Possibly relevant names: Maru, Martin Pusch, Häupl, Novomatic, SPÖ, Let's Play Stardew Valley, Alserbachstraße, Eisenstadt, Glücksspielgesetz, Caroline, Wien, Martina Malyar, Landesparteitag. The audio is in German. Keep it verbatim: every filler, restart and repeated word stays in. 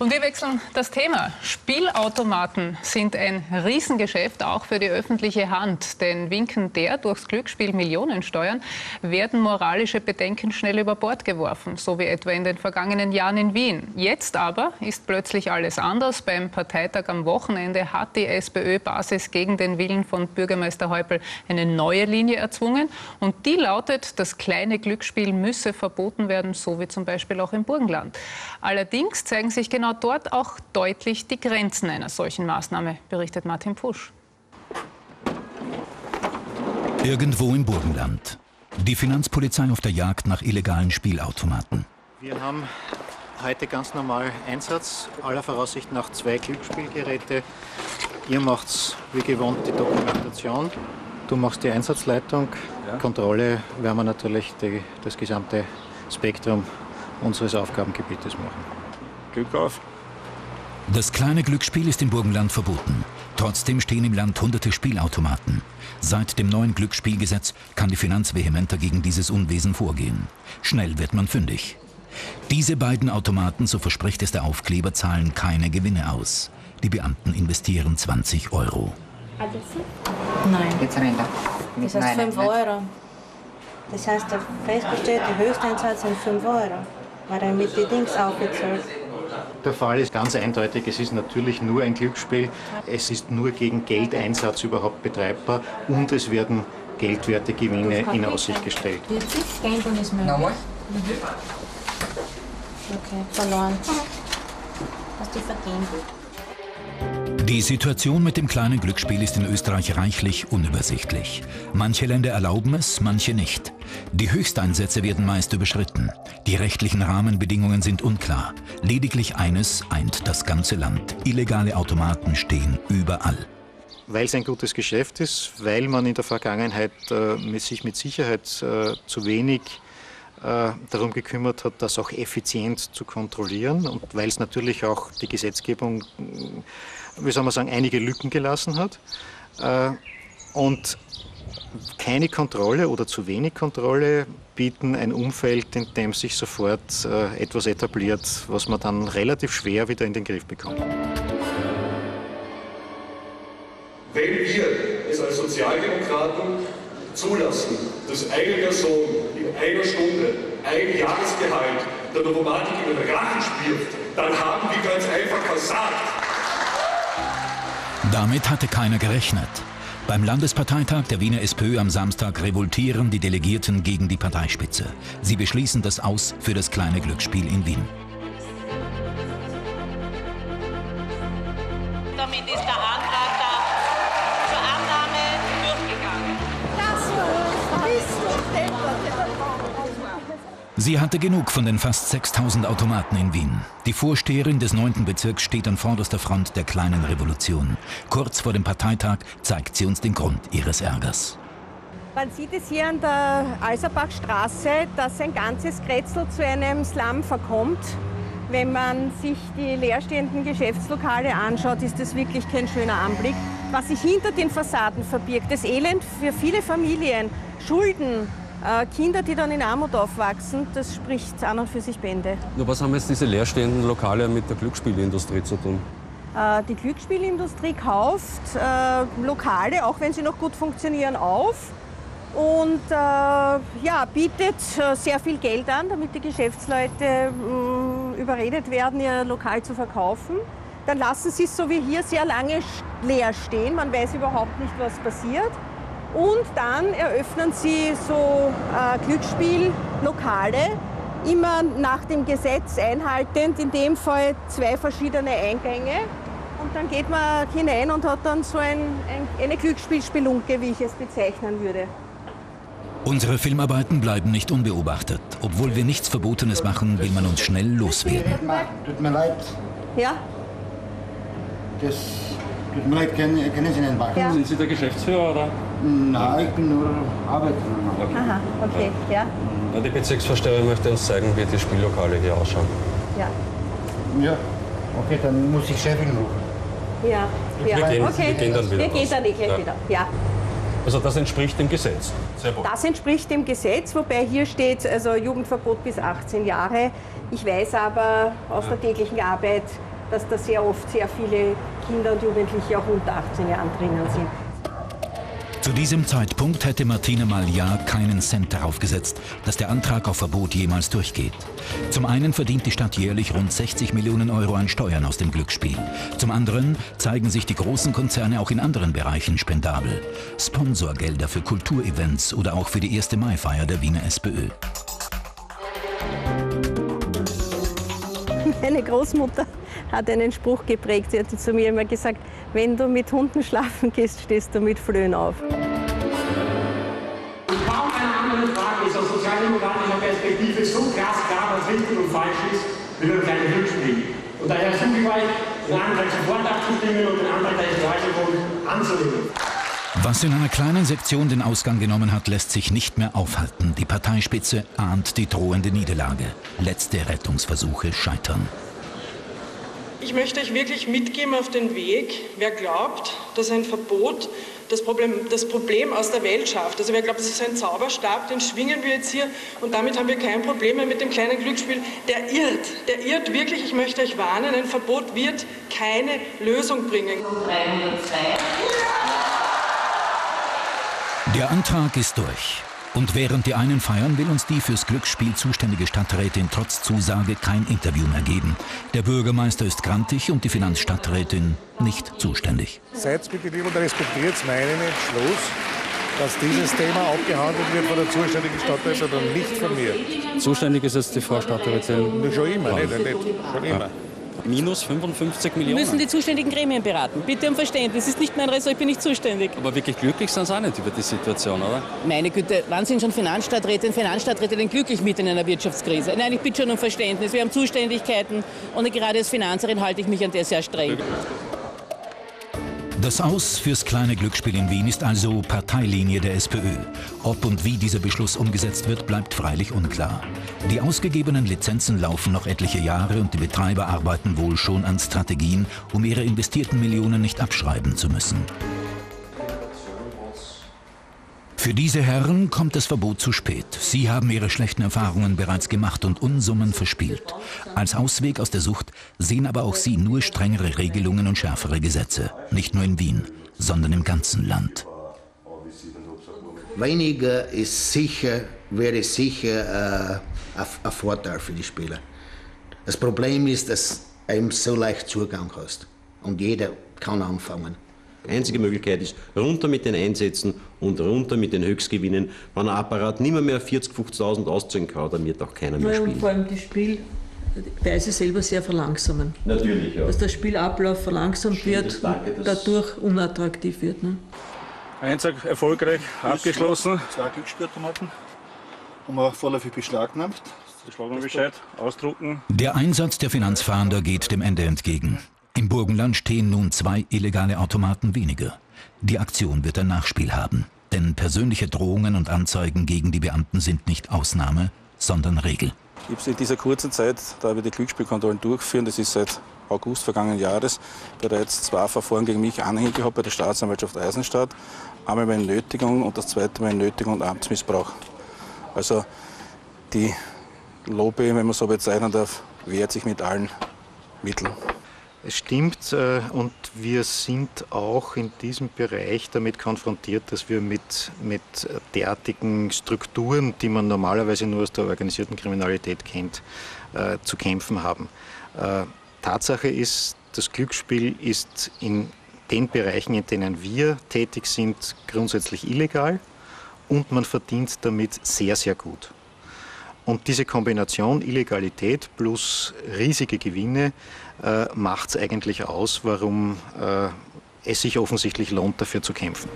Und wir wechseln das Thema. Spielautomaten sind ein Riesengeschäft, auch für die öffentliche Hand. Denn winken der durchs Glücksspiel Millionen steuern, werden moralische Bedenken schnell über Bord geworfen, so wie etwa in den vergangenen Jahren in Wien. Jetzt aber ist plötzlich alles anders. Beim Parteitag am Wochenende hat die SPÖ-Basis gegen den Willen von Bürgermeister Häupl eine neue Linie erzwungen. Und die lautet, das kleine Glücksspiel müsse verboten werden, so wie zum Beispiel auch im Burgenland. Allerdings zeigen sich genau dort auch deutlich die Grenzen einer solchen Maßnahme, berichtet Martin Pusch. Irgendwo im Burgenland. Die Finanzpolizei auf der Jagd nach illegalen Spielautomaten. Wir haben heute ganz normal Einsatz, aller Voraussicht nach zwei Glücksspielgeräte. Ihr macht wie gewohnt die Dokumentation. Du machst die Einsatzleitung. Ja. Kontrolle werden wir natürlich die, das gesamte Spektrum unseres Aufgabengebietes machen. Glück auf. Das kleine Glücksspiel ist im Burgenland verboten. Trotzdem stehen im Land hunderte Spielautomaten. Seit dem neuen Glücksspielgesetz kann die Finanz vehementer gegen dieses Unwesen vorgehen. Schnell wird man fündig. Diese beiden Automaten, so verspricht es der Aufkleber, zahlen keine Gewinne aus. Die Beamten investieren zwanzig Euro. Nein. Jetzt rein da. Das heißt fünf Euro. Das heißt, der festgestellte Höchsteinsatz sind fünf Euro, weil er mit den Dings aufgezählt. Der Fall ist ganz eindeutig, es ist natürlich nur ein Glücksspiel, es ist nur gegen Geldeinsatz überhaupt betreibbar und es werden geldwerte Gewinne in Aussicht gestellt. Nochmal? Okay, verloren. Hast du verdient. Die Situation mit dem kleinen Glücksspiel ist in Österreich reichlich unübersichtlich. Manche Länder erlauben es, manche nicht. Die Höchsteinsätze werden meist überschritten. Die rechtlichen Rahmenbedingungen sind unklar. Lediglich eines eint das ganze Land. Illegale Automaten stehen überall. Weil es ein gutes Geschäft ist, weil man in der Vergangenheit äh, mit sich mit Sicherheit äh, zu wenig äh, darum gekümmert hat, das auch effizient zu kontrollieren. Und weil es natürlich auch die Gesetzgebung, wie soll man sagen, einige Lücken gelassen hat. Äh, und Keine Kontrolle oder zu wenig Kontrolle bieten ein Umfeld, in dem sich sofort äh, etwas etabliert, was man dann relativ schwer wieder in den Griff bekommt. Wenn wir es als Sozialdemokraten zulassen, dass eine Person in einer Stunde ein Jahresgehalt der Novomatic in den Rachen spielt, dann haben die ganz einfach versagt. Damit hatte keiner gerechnet. Beim Landesparteitag der Wiener SPÖ am Samstag revoltieren die Delegierten gegen die Parteispitze. Sie beschließen das Aus für das kleine Glücksspiel in Wien. Damit ist der Antrag da zur Annahme durchgegangen. Sie hatte genug von den fast sechstausend Automaten in Wien. Die Vorsteherin des neunten Bezirks steht an vorderster Front der kleinen Revolution. Kurz vor dem Parteitag zeigt sie uns den Grund ihres Ärgers. Man sieht es hier an der Alserbachstraße, dass ein ganzes Kretzel zu einem Slum verkommt. Wenn man sich die leerstehenden Geschäftslokale anschaut, ist das wirklich kein schöner Anblick. Was sich hinter den Fassaden verbirgt, das Elend für viele Familien, Schulden, Kinder, die dann in Armut aufwachsen, das spricht an und für sich Bände. Nur was haben jetzt diese leerstehenden Lokale mit der Glücksspielindustrie zu tun? Die Glücksspielindustrie kauft Lokale, auch wenn sie noch gut funktionieren, auf und ja, bietet sehr viel Geld an, damit die Geschäftsleute überredet werden, ihr Lokal zu verkaufen. Dann lassen sie es so wie hier sehr lange leer stehen, man weiß überhaupt nicht, was passiert. Und dann eröffnen sie so äh, Glücksspiellokale, immer nach dem Gesetz einhaltend, in dem Fall zwei verschiedene Eingänge. Und dann geht man hinein und hat dann so ein, ein, eine Glücksspielspelunke, wie ich es bezeichnen würde. Unsere Filmarbeiten bleiben nicht unbeobachtet. Obwohl wir nichts Verbotenes machen, will man uns schnell loswerden. Tut mir leid. Ja? Das tut mir leid, können Sie nicht machen. Ja. Sind Sie der Geschäftsführer, oder? Nein, ich bin nur Arbeiter. Okay. Aha, okay, ja. Die Bezirksvorsteherin möchte uns zeigen, wie die Spiellokale hier ausschauen. Ja. Ja, okay, dann muss ich Chefin rufen. Ja, ja. Wir, gehen, okay. wir gehen dann wieder. Wir gehen dann gleich ja. wieder, ja. Also das entspricht dem Gesetz? Sehr wohl. Das entspricht dem Gesetz, wobei hier steht, also Jugendverbot bis achtzehn Jahre. Ich weiß aber aus der täglichen Arbeit, dass da sehr oft sehr viele Kinder und Jugendliche auch unter achtzehn Jahren drinnen sind. Zu diesem Zeitpunkt hätte Martina Malyar keinen Cent darauf gesetzt, dass der Antrag auf Verbot jemals durchgeht. Zum einen verdient die Stadt jährlich rund sechzig Millionen Euro an Steuern aus dem Glücksspiel. Zum anderen zeigen sich die großen Konzerne auch in anderen Bereichen spendabel. Sponsorgelder für Kulturevents oder auch für die erste Mai-Feier der Wiener SPÖ. Meine Großmutter hat einen Spruch geprägt. Sie hat zu mir immer gesagt, wenn du mit Hunden schlafen gehst, stehst du mit Flöhen auf. Kaum eine andere Frage ist aus sozialdemokratischer Perspektive so glasklar, was richtig und falsch ist, wie beim kleinen Glücksspiel. Und daher suche ich euch, den Antrag sofort abzustimmen und den Antrag der historischen Grund anzunehmen. Was in einer kleinen Sektion den Ausgang genommen hat, lässt sich nicht mehr aufhalten. Die Parteispitze ahnt die drohende Niederlage. Letzte Rettungsversuche scheitern. Ich möchte euch wirklich mitgeben auf den Weg, wer glaubt, dass ein Verbot das Problem, das Problem aus der Welt schafft. Also wer glaubt, das ist ein Zauberstab, den schwingen wir jetzt hier und damit haben wir kein Problem mehr mit dem kleinen Glücksspiel. Der irrt, der irrt wirklich. Ich möchte euch warnen, ein Verbot wird keine Lösung bringen. Der Antrag ist durch. Und während die einen feiern, will uns die fürs Glücksspiel zuständige Stadträtin trotz Zusage kein Interview mehr geben. Der Bürgermeister ist grantig und die Finanzstadträtin nicht zuständig. Seid bitte lieb und respektiert meinen Entschluss, dass dieses Thema abgehandelt wird von der zuständigen Stadträtin und nicht von mir. Zuständig ist jetzt die Frau Stadträtin. Schon immer, nicht, nicht, schon immer. Ja. Minus fünfundfünfzig Millionen. Wir müssen die zuständigen Gremien beraten. Bitte um Verständnis. Das ist nicht mein Ressort, ich bin nicht zuständig. Aber wirklich glücklich sind Sie auch nicht über die Situation, oder? Meine Güte, wann sind schon Finanzstadträtinnen und Finanzstadträte denn glücklich mit in einer Wirtschaftskrise? Nein, ich bitte schon um Verständnis. Wir haben Zuständigkeiten und gerade als Finanzerin halte ich mich an der sehr streng. Das Aus fürs kleine Glücksspiel in Wien ist also Parteilinie der SPÖ. Ob und wie dieser Beschluss umgesetzt wird, bleibt freilich unklar. Die ausgegebenen Lizenzen laufen noch etliche Jahre und die Betreiber arbeiten wohl schon an Strategien, um ihre investierten Millionen nicht abschreiben zu müssen. Für diese Herren kommt das Verbot zu spät. Sie haben ihre schlechten Erfahrungen bereits gemacht und Unsummen verspielt. Als Ausweg aus der Sucht sehen aber auch sie nur strengere Regelungen und schärfere Gesetze. Nicht nur in Wien, sondern im ganzen Land. Weniger ist sicher, wäre sicher äh, ein Vorteil für die Spieler. Das Problem ist, dass du so leicht Zugang hast und jeder kann anfangen. Die einzige Möglichkeit ist, runter mit den Einsätzen und runter mit den Höchstgewinnen. Wenn ein Apparat nicht mehr, mehr vierzigtausend, fünfzigtausend auszahlen kann, dann wird auch keiner mehr spielen. Und vor allem die Spielweise selber sehr verlangsamen. Natürlich, ja. Dass der Spielablauf verlangsamt Schön, wird danke, und dadurch unattraktiv wird. Ne? Einsatz erfolgreich abgeschlossen. Zwei Glücksspielautomaten haben wir vorläufig beschlagnahmt. Beschlagnahmungsbescheid ausdrucken. Der Einsatz der Finanzfahnder geht dem Ende entgegen. Im Burgenland stehen nun zwei illegale Automaten weniger. Die Aktion wird ein Nachspiel haben, denn persönliche Drohungen und Anzeigen gegen die Beamten sind nicht Ausnahme, sondern Regel. Ich habe in dieser kurzen Zeit, da wir die Glücksspielkontrollen durchführen, das ist seit August vergangenen Jahres, bereits zwei Verfahren gegen mich anhängig gehabt bei der Staatsanwaltschaft Eisenstadt. Einmal bei Nötigung und das zweite Mal Nötigung und Amtsmissbrauch. Also die Lobby, wenn man so bezeichnen darf, wehrt sich mit allen Mitteln. Es stimmt und wir sind auch in diesem Bereich damit konfrontiert, dass wir mit, mit derartigen Strukturen, die man normalerweise nur aus der organisierten Kriminalität kennt, zu kämpfen haben. Tatsache ist, das Glücksspiel ist in den Bereichen, in denen wir tätig sind, grundsätzlich illegal und man verdient damit sehr, sehr gut. Und diese Kombination Illegalität plus riesige Gewinne äh, macht es eigentlich aus, warum äh, es sich offensichtlich lohnt, dafür zu kämpfen.